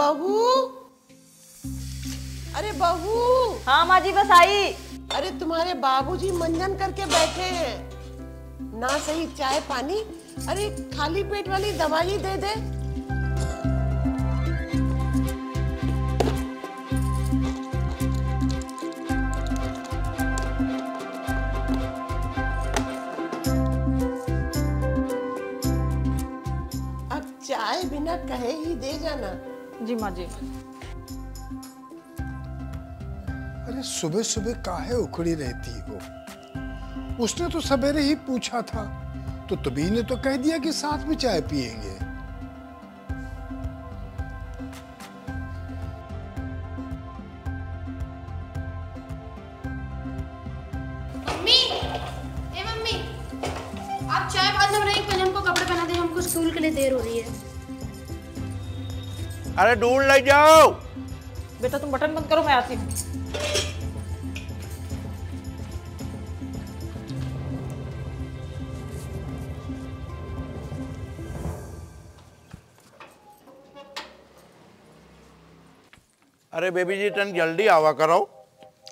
बहू, अरे बहू। हाँ माँ जी बस आई। अरे तुम्हारे बाबूजी मंजन करके बैठे हैं, ना सही चाय पानी, अरे खाली पेट वाली दवाई दे दे। अब चाय बिना कहे ही दे जाना। जी माँ जी। अरे सुबह सुबह काहे उखड़ी रहती हो? उसने तो सवेरे ही पूछा था, तो तभी ने तो कह दिया कि साथ में चाय पिएंगे। मम्मी, ए मम्मी, आप चाय बाद में बनाइए, पहले हमको कपड़े पहना दे, हमको स्कूल के लिए देर हो रही है। अरे ढूंढ ले जाओ। बेटा तुम बटन बंद करो, मैं आती हूँ। अरे बेबी जी तन जल्दी आवा करो,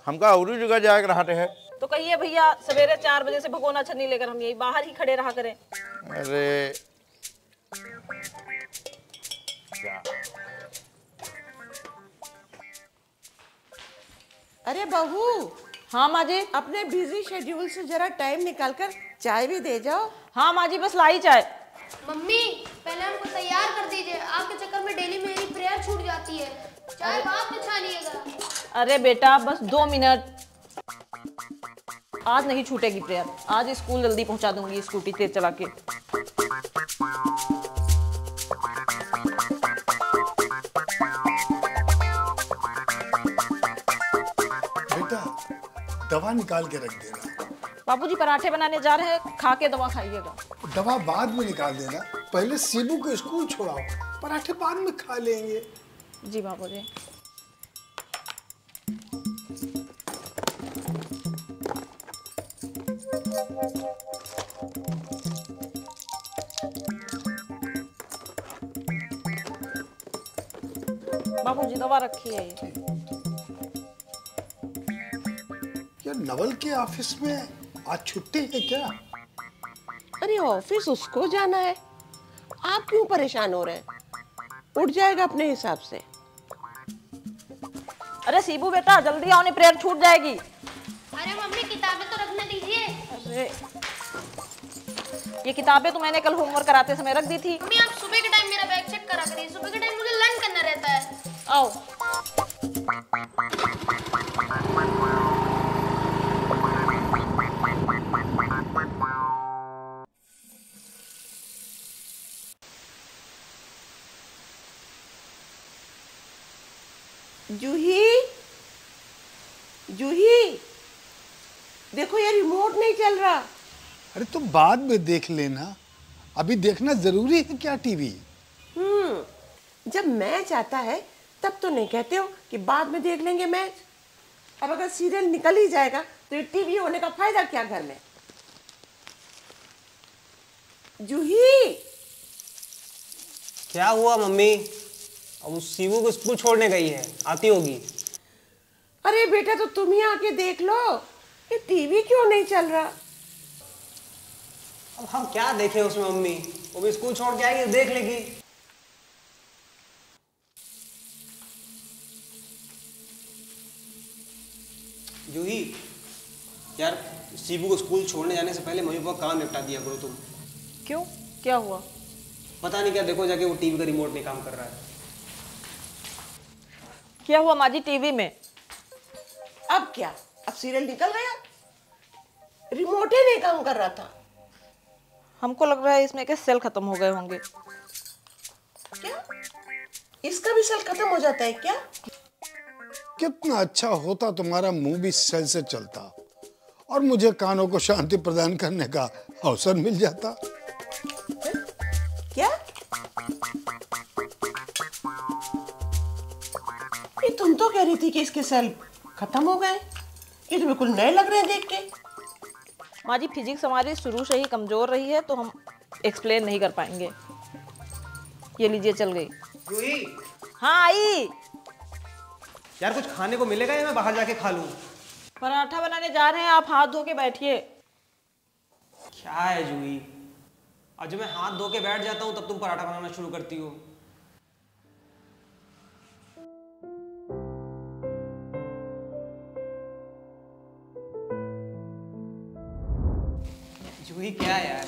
हमका और जगह जाए रहते हैं। तो कहिए भैया सवेरे 4 बजे से भगोना छन्नी लेकर हम यही बाहर ही खड़े रहा करें। अरे अरे बहू। हाँ माँ जी। अपने बिजी शेड्यूल से जरा टाइम निकालकर चाय भी दे जाओ। हाँ माँ जी बस लाई चाय। मम्मी पहले हमको तैयार कर दीजिए, आपके चक्कर में डेली मेरी प्रेयर छूट जाती है। चाय बाद में छानिएगा। अरे बेटा बस 2 मिनट, आज नहीं छूटेगी प्रेयर, आज स्कूल जल्दी पहुंचा दूंगी स्कूटी तेज चला के। बेटा दवा निकाल के रख देना। बापूजी पराठे बनाने जा रहे हैं, खा के दवा खाइएगा। दवा बाद में निकाल देना, पहले सीबू को स्कूल छोड़ाओ, पराठे बाद में खा लेंगे। जी बाबूजी। बाबूजी दवा रखी है ये। क्या नवल के ऑफिस में आज छुट्टी है क्या? अरे ऑफिस उसको जाना है, आप क्यों परेशान हो रहे हैं? उठ जाएगा अपने हिसाब से। अरे सीबू बेटा जल्दी आओ, नहीं प्रेयर छूट जाएगी। अरे मम्मी किताबें तो रखने दीजिए। अरे ये किताबें तो मैंने कल होमवर्क कराते समय रख दी थी। मम्मी आप सुबह के टाइम मेरा बैग चेक करा करिए, सुबह के टाइम मुझे लर्न करना रहता है। आओ। जूही, जूही देखो ये रिमोट नहीं चल रहा। अरे तुम तो बाद में देख लेना, अभी देखना जरूरी है क्या टीवी? जब मैच आता है तब तो नहीं कहते हो कि बाद में देख लेंगे मैच। अब अगर सीरियल निकल ही जाएगा तो ये टीवी होने का फायदा क्या घर में? जूही। क्या हुआ मम्मी? अब उस शिवू को स्कूल छोड़ने गई है, आती होगी। अरे बेटा तो तुम ही आके देख लो, ये टीवी क्यों नहीं चल रहा? अब हम क्या देखें उसमें मम्मी, वो भी स्कूल छोड़ के आएगी, देख लेगी। जूही यार शिवू को स्कूल छोड़ने जाने से पहले मम्मी पापा काम निपटा दिया करो तुम। क्यों, क्या हुआ? पता नहीं क्या, देखो जाके वो टीवी का रिमोट नहीं काम कर रहा है। क्या हुआ माँ जी टीवी में? अब क्या, अब सीरियल निकल गया, रिमोट ही नहीं काम कर रहा था। हमको लग रहा है इसमें के सेल खत्म हो गए होंगे। क्या इसका भी सेल खत्म हो जाता है क्या? कितना अच्छा होता तुम्हारा मुंह भी सेल से चलता और मुझे कानों को शांति प्रदान करने का अवसर मिल जाता। क्या तुम तो कह रही थी कि इसके सेल खत्म हो गए, ये तो बिल्कुल नए लग रहे हैं देख के। माँ जी फिजिक्स हमारी शुरू से ही कमजोर रही है, तो हम एक्सप्लेन नहीं कर पाएंगे। ये लीजिए चल गई। हाँ आई। यार कुछ खाने को मिलेगा या मैं बाहर जाके खा लूं? पराठा बनाने जा रहे हैं, आप हाथ धो के बैठिए। क्या है जूही, आज मैं हाथ धो के बैठ जाता हूँ तब तुम पराठा बनाना शुरू करती हो। जूही क्या यार,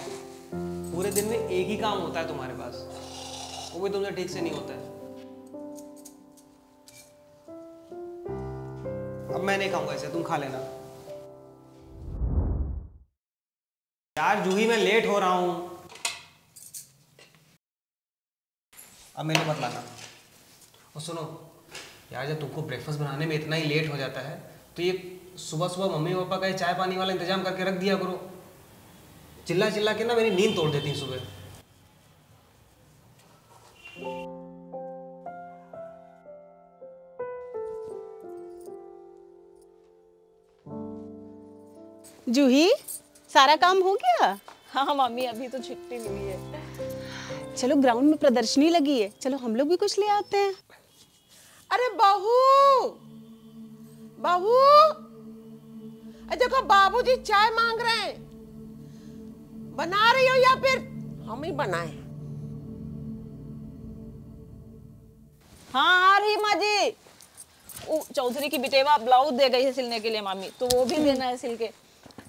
पूरे दिन में एक ही काम होता है तुम्हारे पास, वो भी तुमसे ठीक से नहीं होता है। अब मैं नहीं खाऊंगा इसे, तुम खा लेना। यार जूही मैं लेट हो रहा हूं, अब मेरे मत लाना। और सुनो यार, जब तुमको ब्रेकफास्ट बनाने में इतना ही लेट हो जाता है तो ये सुबह सुबह मम्मी पापा का चाय पानी वाला इंतजाम करके रख दिया करो। चिल्ला चिल्ला के ना मेरी नींद तोड़ देती है सुबह। जूही सारा काम हो गया? हाँ मम्मी, अभी तो छुट्टी मिली है। चलो ग्राउंड में प्रदर्शनी लगी है, चलो हम लोग भी कुछ ले आते हैं। अरे बहू बहू, अरे देखो बाबूजी चाय मांग रहे हैं, बना रही हो या फिर हम ही बनाए? हाँ आ रही माँ जी। चौधरी की बिटेवा ब्लाउज दे गई है सिलने के लिए मामी, तो वो भी देना है सिल के।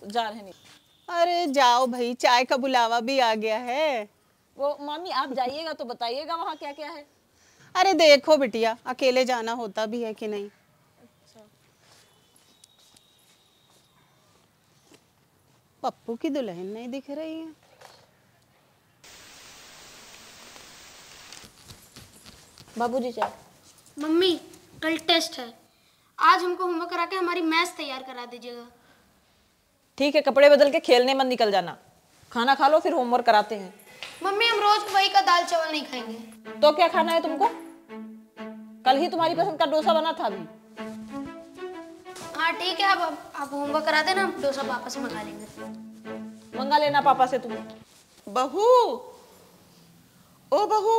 जा रहे नहीं। अरे जाओ भाई, चाय का बुलावा भी आ गया है। वो मामी आप जाइएगा तो बताइएगा वहाँ क्या क्या है। अरे देखो बिटिया, अकेले जाना होता भी है कि नहीं। अच्छा। पप्पू की दुल्हन नहीं दिख रही है। बाबूजी चाय। मम्मी कल टेस्ट है, आज हमको होमवर्क करा के हमारी मैथ्स तैयार करा दीजिएगा। ठीक है, कपड़े बदल के खेलने मत निकल जाना, खाना खा लो फिर होमवर्क कराते हैं। मम्मी हम रोज वही का दाल चावल नहीं खाएंगे। तो क्या खाना है तुमको? कल ही तुम्हारी पसंद का डोसा बना था अभी। हाँ ठीक है, अब आप होमवर्क करा देना, हम डोसा पापा से मंगा लेंगे। मंगा लेना पापा से तुम। बहू ओ बहू,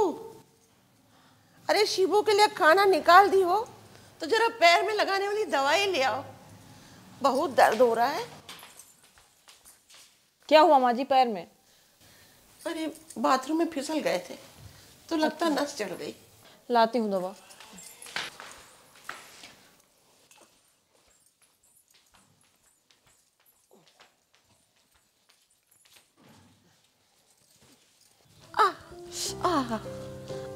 अरे शिबू के लिए खाना निकाल दी हो तो जरा पैर में लगाने वाली दवाई ले आओ, बहुत दर्द हो रहा है। क्या हुआ माँ जी पैर में? अरे बाथरूम में फिसल गए थे तो लगता नस चढ़ गई। लाती हूँ दवा। आ, आ,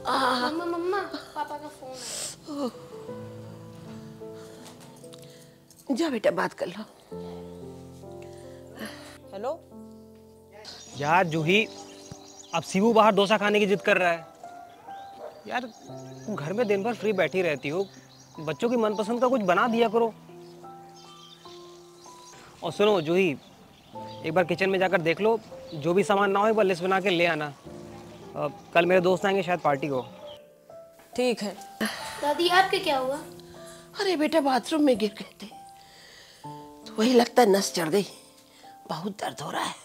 आ, आ, मम्मा मम्मा पापा का फोन। जा बेटा बात कर लो। हेलो यार जूही, अब शिबू बाहर डोसा खाने की जिद कर रहा है। यार तुम घर में दिन भर फ्री बैठी रहती हो, बच्चों की मनपसंद का कुछ बना दिया करो। और सुनो जूही, एक बार किचन में जाकर देख लो, जो भी सामान ना हो एक बार लिस्ट बना के ले आना। कल मेरे दोस्त आएंगे, शायद पार्टी हो। ठीक है। दादी आपके क्या हुआ? अरे बेटा बाथरूम में गिर गए थे तो वही लगता है नस चढ़ गई, बहुत दर्द हो रहा है।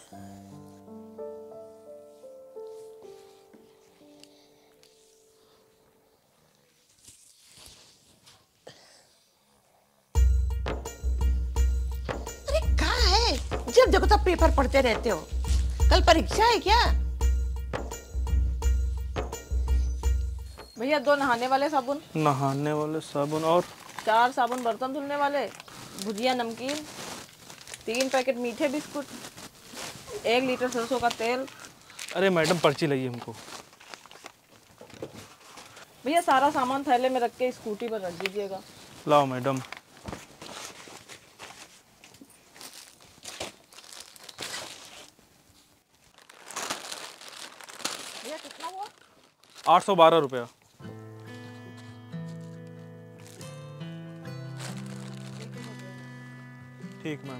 अरे कहाँ है, जब देखो तब पेपर पढ़ते रहते हो, कल परीक्षा है क्या? भैया दो नहाने वाले साबुन। नहाने वाले साबुन और 4 साबुन बर्तन धुलने वाले, भुजिया नमकीन, 3 पैकेट मीठे बिस्कुट, 1 लीटर सरसों का तेल। अरे मैडम पर्ची लगी हमको। भैया सारा सामान थैले में रख के स्कूटी पर रख दीजिएगा। लाओ मैडम। भैया कितना हुआ? 812 रुपया। ठीक मैम।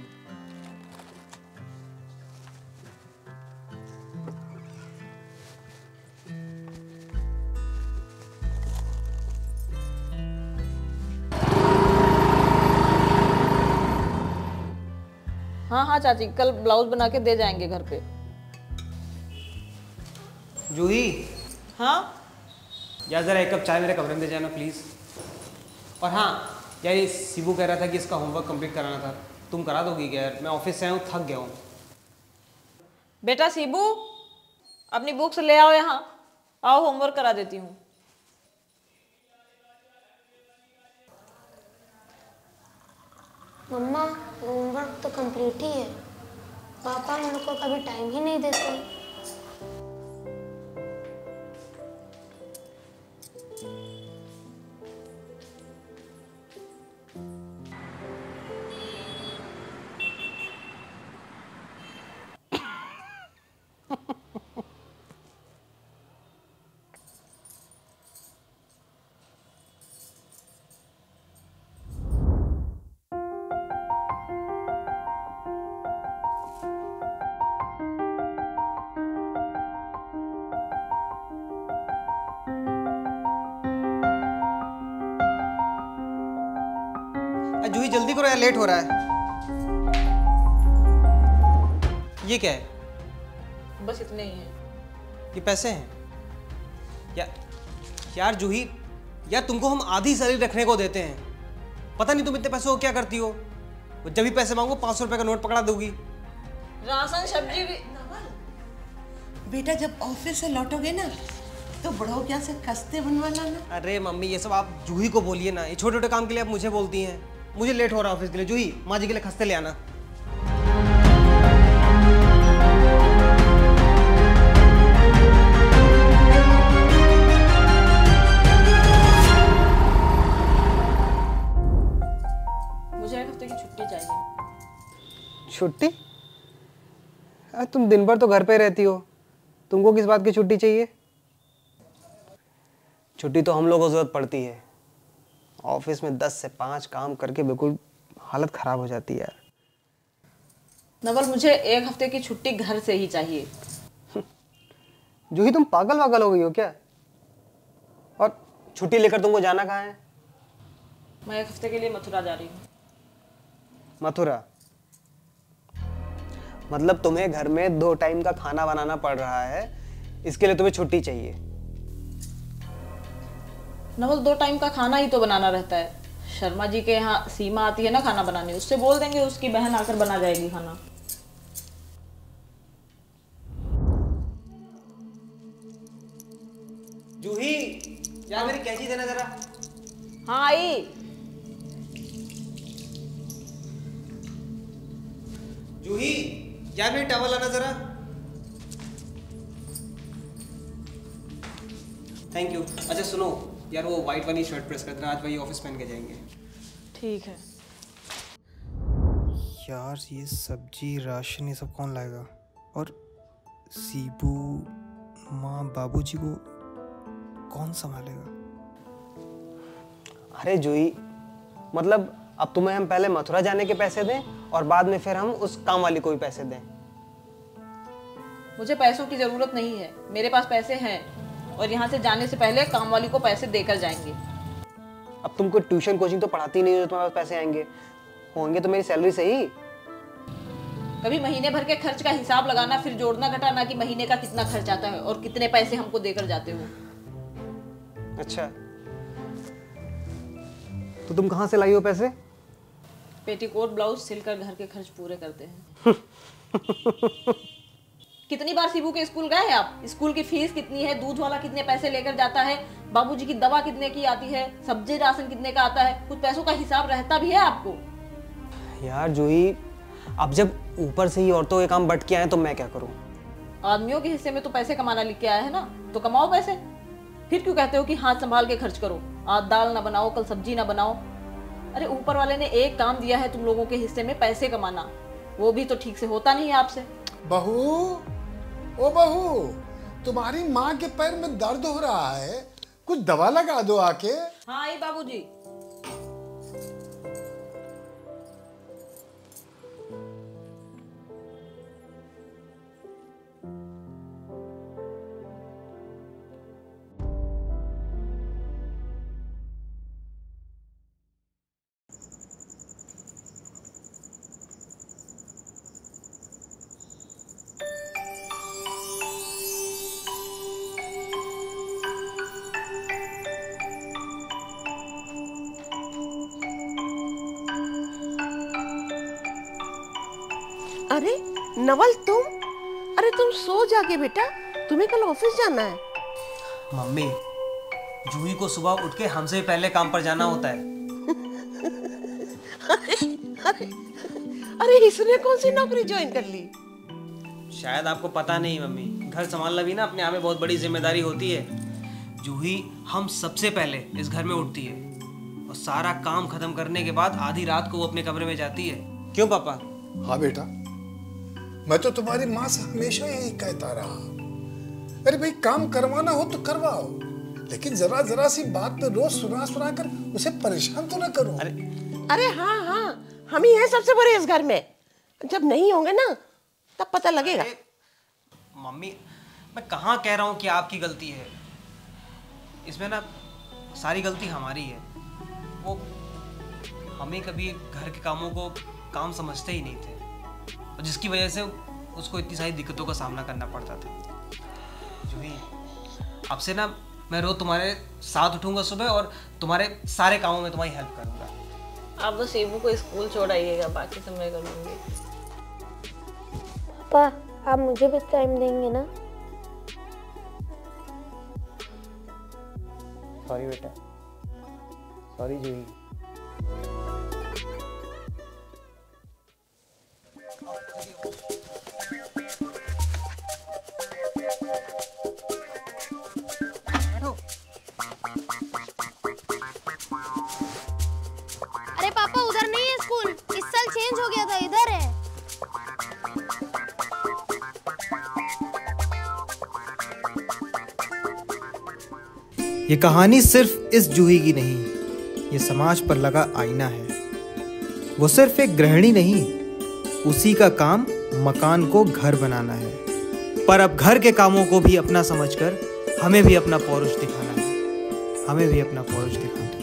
हाँ हाँ चाची, कल ब्लाउज बना के दे जाएंगे घर पे। जूही हाँ, यार ज़रा एक कप चाय मेरे कमरे में दे जाना प्लीज़। और हाँ यार, ये शिबू कह रहा था कि इसका होमवर्क कंप्लीट कराना था, तुम करा दोगी क्या यार? मैं ऑफिस से आया हूँ, थक गया हूँ। बेटा शिबू, अपनी बुक्स ले आओ यहाँ, आओ होमवर्क करा देती हूँ। मम्मा होमवर्क तो कंप्लीट ही है, पापा मेरे को कभी टाइम ही नहीं देते। जूही जल्दी करो यार, लेट हो रहा है। ये क्या है? बस इतने ही हैं। ये पैसे हैं यार जूही, यार तुमको हम आधी सैलरी रखने को देते हैं, पता नहीं तुम इतने पैसों को क्या करती हो। जब भी पैसे मांगो 500 रुपए का नोट पकड़ा दोगी। राशन सब्जी भी। बेटा जब ऑफिस से लौटोगे ना तो बड़ों क्या से खस्ते बनवा लाना। अरे मम्मी ये सब आप जूही को बोलिए ना, ये छोटे छोटे काम के लिए आप मुझे बोलती हैं। मुझे लेट हो रहा है ऑफिस के लिए। जूही माँ जी के लिए खस्ते ले आना। मुझे एक हफ्ते की छुट्टी चाहिए। छुट्टी? अरे तुम दिन भर तो घर पे रहती हो, तुमको किस बात की छुट्टी चाहिए? छुट्टी तो हम लोगों को जरूरत पड़ती है, ऑफिस में 10 से 5 काम करके बिल्कुल हालत खराब हो जाती है यार। नवल मुझे एक हफ्ते की छुट्टी घर से ही चाहिए। जूही तुम पागल वागल हो गई हो क्या? और छुट्टी लेकर तुमको जाना कहाँ है? मैं एक हफ्ते के लिए मथुरा जा रही हूँ। मथुरा? मतलब तुम्हें घर में 2 टाइम का खाना बनाना पड़ रहा है, इसके लिए तुम्हें छुट्टी चाहिए? नवल 2 टाइम का खाना ही तो बनाना रहता है। शर्मा जी के यहाँ सीमा आती है ना खाना बनाने, उससे बोल देंगे, उसकी बहन आकर बना जाएगी खाना। जूही यार मेरी कैंची देना जरा। हाँ आई। जूही यार मेरी टॉवल लाना जरा। Thank you. अच्छा सुनो यार, वो व्हाइट वाली शर्ट प्रेस कर देना, आज भाई ऑफिस पहन के जाएंगे। ठीक है। यार ये सब्जी राशन ये सब कौन लाएगा? और शिबू माँ बाबूजी को कौन संभालेगा? अरे जूही मतलब अब तुम्हें हम पहले मथुरा जाने के पैसे दें और बाद में फिर हम उस काम वाली को भी पैसे दें? मुझे पैसों की जरूरत नहीं है, मेरे पास पैसे हैं और यहाँ से जाने से पहले काम वाली को पैसे देकर जाएंगे। अब तुमको ट्यूशन कोचिंग तो पढ़ाती नहीं हो, तुम्हारे पास पैसे आएंगे होंगे तो मेरी सैलरी से ही। कभी महीने भर के खर्च का हिसाब लगाना, फिर जोड़ना घटाना कि महीने का कितना खर्च आता है और कितने पैसे हमको देकर जाते हो। अच्छा तो तुम कहाँ से लाई हो पैसे? पेटीकोट ब्लाउज सिलकर घर के खर्च पूरे करते हैं। कितनी बार शिबू के स्कूल गए हैं आप? स्कूल की फीस कितनी है, दूध वाला कितने पैसे लेकर जाता है, बाबूजी की दवा कितने की आती है, सब्जी राशन कितने का आता है, कुछ पैसों का हिसाब रहता भी है आपको? यार जूही अब जब ऊपर से ही औरतों के काम बट के आए तो मैं क्या करूं? आदमियों के हिस्से में तो पैसे कमाना लिख के आया है ना, तो कमाओ पैसे। फिर क्यों कहते हो कि हाथ संभाल के खर्च करो, आज दाल ना बनाओ कल सब्जी ना बनाओ? अरे ऊपर वाले ने एक काम दिया है तुम लोगों के हिस्से में पैसे कमाना, वो भी तो ठीक से होता नहीं है आपसे। बहू ओ बहू, तुम्हारी माँ के पैर में दर्द हो रहा है, कुछ दवा लगा दो आके। हाँ ये बाबूजी। अरे नवल तुम, अरे तुम सो जागे बेटा, तुम्हें कल ऑफिस जाना है। मम्मी, जूही को सुबह उठ के हमसे ही पहले काम पर जाना होता है। अरे, अरे, अरे इसने कौन सी नौकरी ज्वाइन कर ली? शायद आपको पता नहीं मम्मी, घर संभालना भी ना अपने आप में बहुत बड़ी जिम्मेदारी होती है। जूही हम सबसे पहले इस घर में उठती है और सारा काम खत्म करने के बाद आधी रात को वो अपने कमरे में जाती है। क्यों पापा? हाँ बेटा, मैं तो तुम्हारी माँ से हमेशा यही कहता रहा, अरे भाई काम करवाना हो तो करवाओ, लेकिन जरा जरा सी बात पे रोज सुना सुना कर उसे परेशान तो ना करो। अरे हाँ हाँ, हम ही हैं सबसे बड़े इस घर में, जब नहीं होंगे ना तब पता लगेगा। मम्मी, मैं कहाँ कह रहा हूँ कि आपकी गलती है, इसमें ना सारी गलती हमारी है। वो हमें कभी घर के कामों को काम समझते ही नहीं थे और जिसकी वजह से उसको इतनी सारी दिक्कतों का सामना करना पड़ता था। जूही, अब से ना मैं रोज तुम्हारे साथ उठूंगा सुबह और तुम्हारे सारे कामों में तुम्हारी हेल्प करूंगा। आप तो शिबू को स्कूल छोड़ाइएगा, बाकी सब मैं कर लूंगी। पापा, आप मुझे भी टाइम देंगे ना? सॉरी बेटा, सॉरी जूही। अरे पापा, उधर नहीं है स्कूल, इस साल चेंज हो गया था, इधर है। ये कहानी सिर्फ इस जूही की नहीं, ये समाज पर लगा आईना है। वो सिर्फ एक गृहिणी नहीं, उसी का काम मकान को घर बनाना है। पर अब घर के कामों को भी अपना समझकर हमें भी अपना पौरुष दिखाना है।